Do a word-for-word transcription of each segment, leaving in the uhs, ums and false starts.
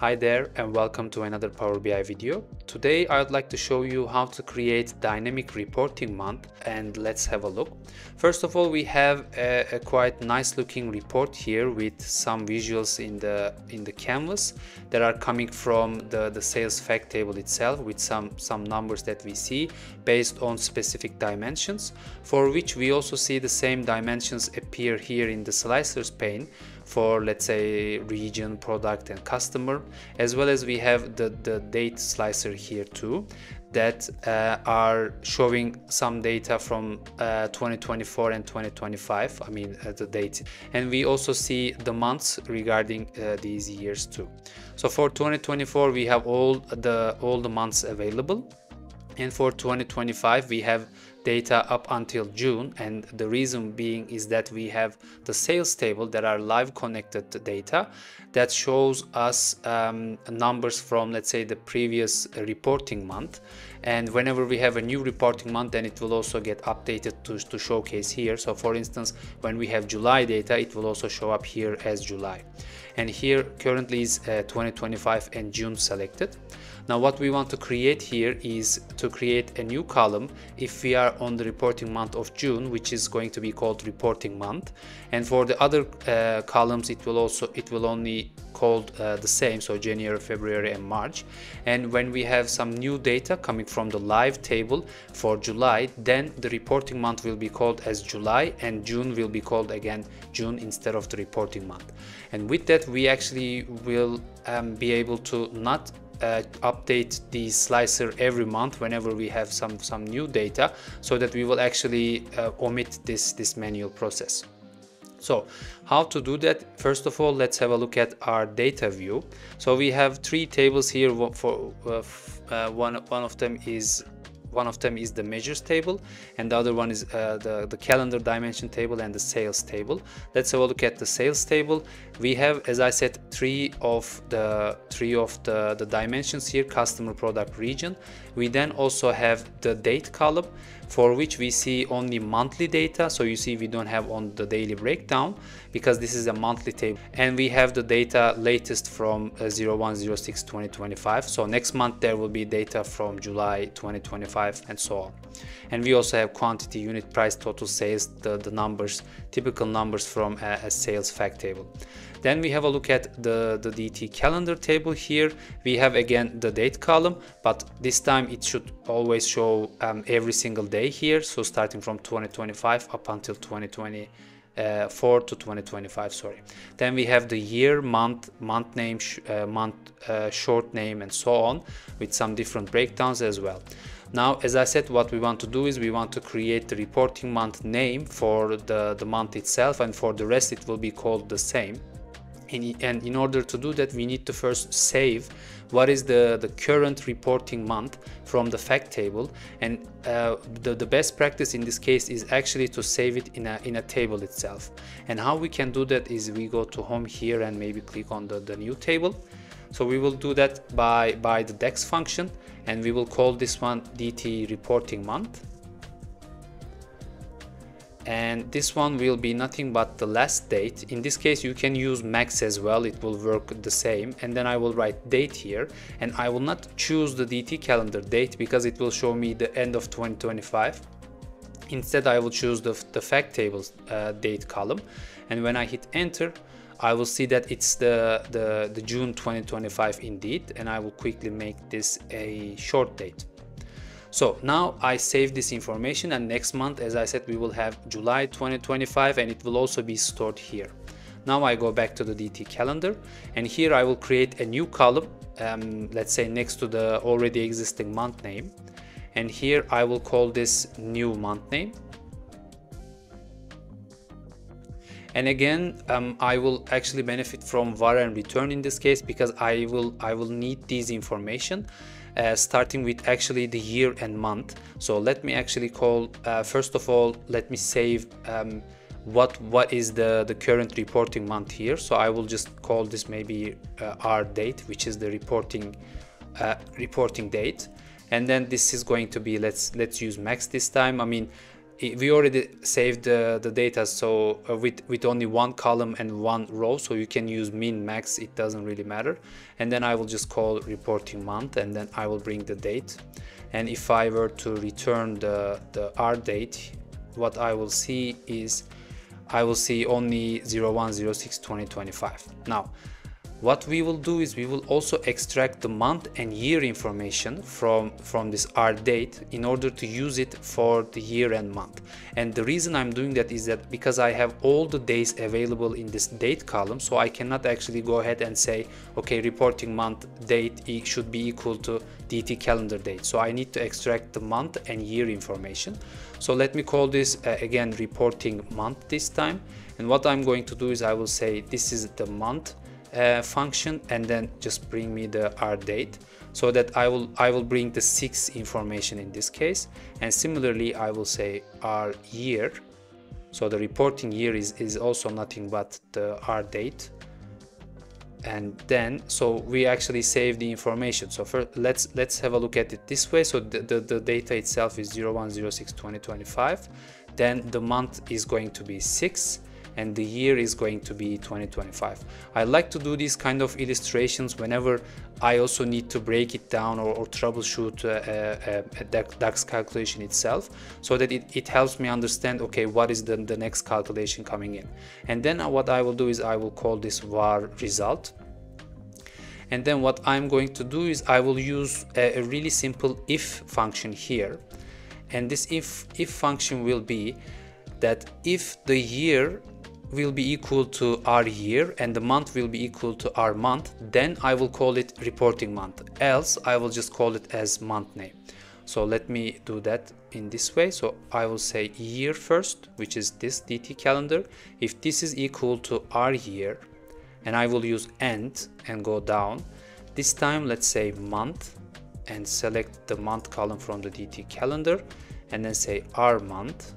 Hi there and welcome to another Power B I video. Today I'd like to show you how to create dynamic reporting month, and let's have a look. First of all, we have a, a quite nice looking report here with some visuals in the in the canvas that are coming from the, the sales fact table itself, with some, some numbers that we see based on specific dimensions, for which we also see the same dimensions appear here in the slicers pane for, let's say, region, product and customer, as well as we have the, the date slicer here too, that uh, are showing some data from uh, twenty twenty-four and twenty twenty-five, I mean uh, the date. And we also see the months regarding uh, these years too. So for twenty twenty-four, we have all the, all the months available. And for twenty twenty-five, we have data up until June, and the reason being is that we have the sales table that are live connected to data that shows us um, numbers from, let's say, the previous reporting month. And whenever we have a new reporting month, then it will also get updated to, to showcase here. So for instance, when we have July data, it will also show up here as July, and here currently is uh, twenty twenty-five and June selected. Now what we want to create here is to create a new column if we are on the reporting month of June, which is going to be called reporting month, and for the other uh, columns it will also it will only called uh, the same, so January, February and March. And when we have some new data coming from the live table for July, then the reporting month will be called as July and June will be called again June instead of the reporting month. And with that, we actually will um, be able to not Uh, update the slicer every month whenever we have some some new data, so that we will actually uh, omit this this manual process. So how to do that? First of all, let's have a look at our data view. So we have three tables here. For uh, uh, one one of them is One of them is the measures table, and the other one is uh, the, the calendar dimension table and the sales table. Let's have a look at the sales table. We have, as I said, three of the three of the, the dimensions here: customer, product, region. We then also have the date column, for which we see only monthly data. So you see we don't have on the daily breakdown because this is a monthly table. And we have the data latest from uh, zero one zero six twenty twenty-five. So next month there will be data from July twenty twenty-five and so on. And we also have quantity, unit price, total sales, the, the numbers, typical numbers from a, a sales fact table. Then we have a look at the, the D T calendar table here. We have again the date column, but this time it should always show um, every single day here. So starting from twenty twenty-five up until twenty twenty-four to twenty twenty-five, sorry. Then we have the year, month, month name, sh uh, month, uh, short name and so on, with some different breakdowns as well. Now, as I said, what we want to do is we want to create the reporting month name for the, the month itself, and for the rest it will be called the same. And, and in order to do that, we need to first save what is the, the current reporting month from the fact table. And uh, the, the best practice in this case is actually to save it in a, in a table itself. And how we can do that is we go to home here and maybe click on the, the new table. So we will do that by, by the DAX function, and we will call this one D T reporting month. And this one will be nothing but the last date. In this case, you can use MAX as well. It will work the same. And then I will write date here, and I will not choose the D T calendar date because it will show me the end of twenty twenty-five. Instead, I will choose the, the fact table's uh, date column. And when I hit enter, I will see that it's the, the, the June twenty twenty-five indeed, and I will quickly make this a short date. So now I save this information, and next month, as I said, we will have July twenty twenty-five, and it will also be stored here. Now I go back to the D T calendar, and here I will create a new column, um, let's say next to the already existing month name. And here I will call this new month name. And again, um, I will actually benefit from var and return in this case, because I will I will need this information, uh, starting with actually the year and month. So let me actually call, uh, first of all, let me save um, what what is the the current reporting month here. So I will just call this maybe uh, our date, which is the reporting uh, reporting date. And then this is going to be, let's let's use max this time. I mean, we already saved uh, the data, so uh, with with only one column and one row, so you can use min, max, it doesn't really matter. And then I will just call reporting month, and then I will bring the date. And if I were to return the the R date, what I will see is I will see only zero one zero six twenty twenty-five. Now, what we will do is we will also extract the month and year information from, from this R date in order to use it for the year and month. And the reason I'm doing that is that because I have all the days available in this date column, so I cannot actually go ahead and say, okay, reporting month date should be equal to D T calendar date. So I need to extract the month and year information. So let me call this uh, again reporting month this time. And what I'm going to do is I will say this is the month Uh, function, and then just bring me the R date, so that I will I will bring the six information in this case. And similarly, I will say R year, so the reporting year is, is also nothing but the R date. And then so we actually save the information. So first let's let's have a look at it this way. So the, the, the data itself is zero one zero six twenty twenty-five, then the month is going to be six, and the year is going to be twenty twenty-five. I like to do these kind of illustrations whenever I also need to break it down or, or troubleshoot a, a, a DAX calculation itself, so that it, it helps me understand, okay, what is the, the next calculation coming in. And then what I will do is I will call this var result. And then what I'm going to do is I will use a, a really simple if function here. And this if, if function will be that if the year will be equal to our year and the month will be equal to our month, then I will call it reporting month, else I will just call it as month name. So let me do that in this way. So I will say year first, which is this D T calendar. If this is equal to our year, and I will use and and go down, this time let's say month and select the month column from the D T calendar, and then say our month.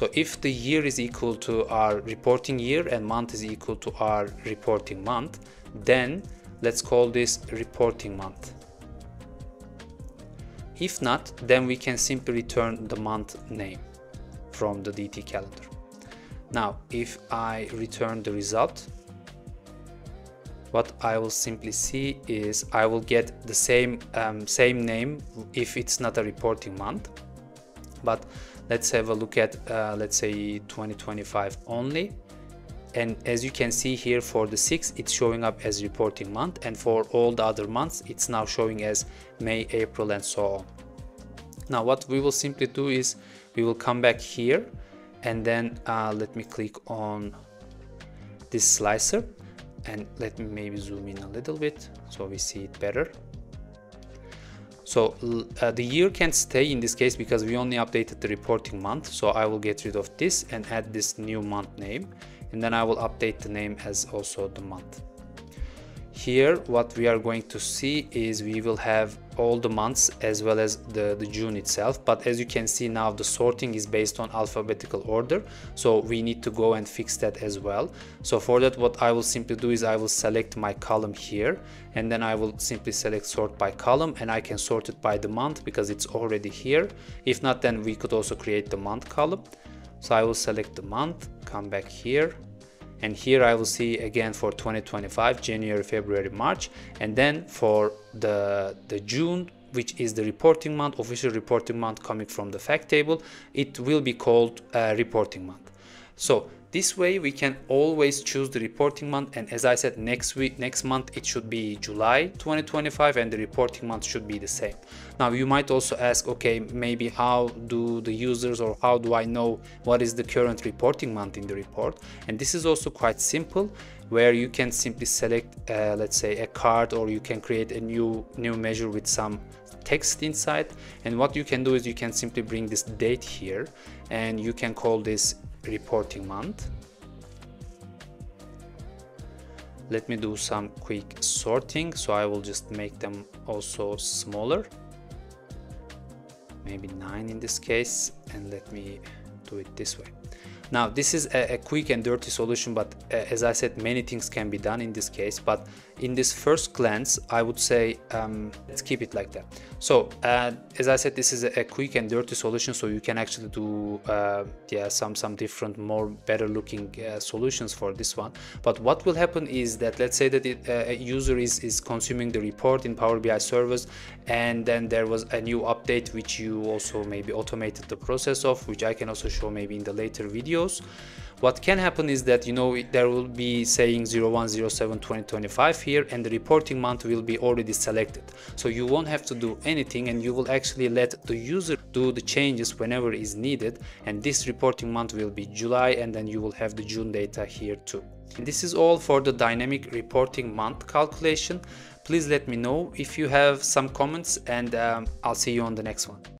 So if the year is equal to our reporting year and month is equal to our reporting month, then let's call this reporting month. If not, then we can simply return the month name from the D T calendar. Now, if I return the result, what I will simply see is I will get the same, um, same name if it's not a reporting month. But let's have a look at uh, let's say twenty twenty-five only, and as you can see here for the six it's showing up as reporting month, and for all the other months it's now showing as May, April, and so on. Now what we will simply do is we will come back here, and then uh, let me click on this slicer, and let me maybe zoom in a little bit so we see it better. So uh, the year can stay in this case because we only updated the reporting month. So I will get rid of this and add this new month name. And then I will update the name as also the month. Here, what we are going to see is we will have all the months as well as the, the June itself. But as you can see now, the sorting is based on alphabetical order. So we need to go and fix that as well. So for that, what I will simply do is I will select my column here, and then I will simply select sort by column, and I can sort it by the month because it's already here. If not, then we could also create the month column. So I will select the month, come back here. And here I will see again for twenty twenty-five, January, February, March, and then for the, the June, which is the reporting month, official reporting month coming from the fact table, it will be called uh, reporting month. So this way we can always choose the reporting month, and as I said, next week, next month it should be July twenty twenty-five, and the reporting month should be the same. Now you might also ask, okay, maybe how do the users or how do I know what is the current reporting month in the report? And this is also quite simple, where you can simply select, uh, let's say, a card, or you can create a new new measure with some text inside. And what you can do is you can simply bring this date here, and you can call this reporting month. Let me do some quick sorting, so I will just make them also smaller, maybe nine in this case, and let me do it this way. Now this is a, a quick and dirty solution, but uh, as I said, many things can be done in this case. But in this first glance, I would say um, let's keep it like that. So uh, as I said, this is a quick and dirty solution, so you can actually do uh, yeah some some different more better looking uh, solutions for this one. But what will happen is that, let's say that it, uh, a user is is consuming the report in Power B I service, and then there was a new update which you also maybe automated the process of, which I can also show maybe in the later videos. What can happen is that, you know, there will be saying zero one zero seven twenty twenty-five here, and the reporting month will be already selected. So you won't have to do anything, and you will actually let the user do the changes whenever is needed. And this reporting month will be July, and then you will have the June data here too. This is all for the dynamic reporting month calculation. Please let me know if you have some comments, and um, I'll see you on the next one.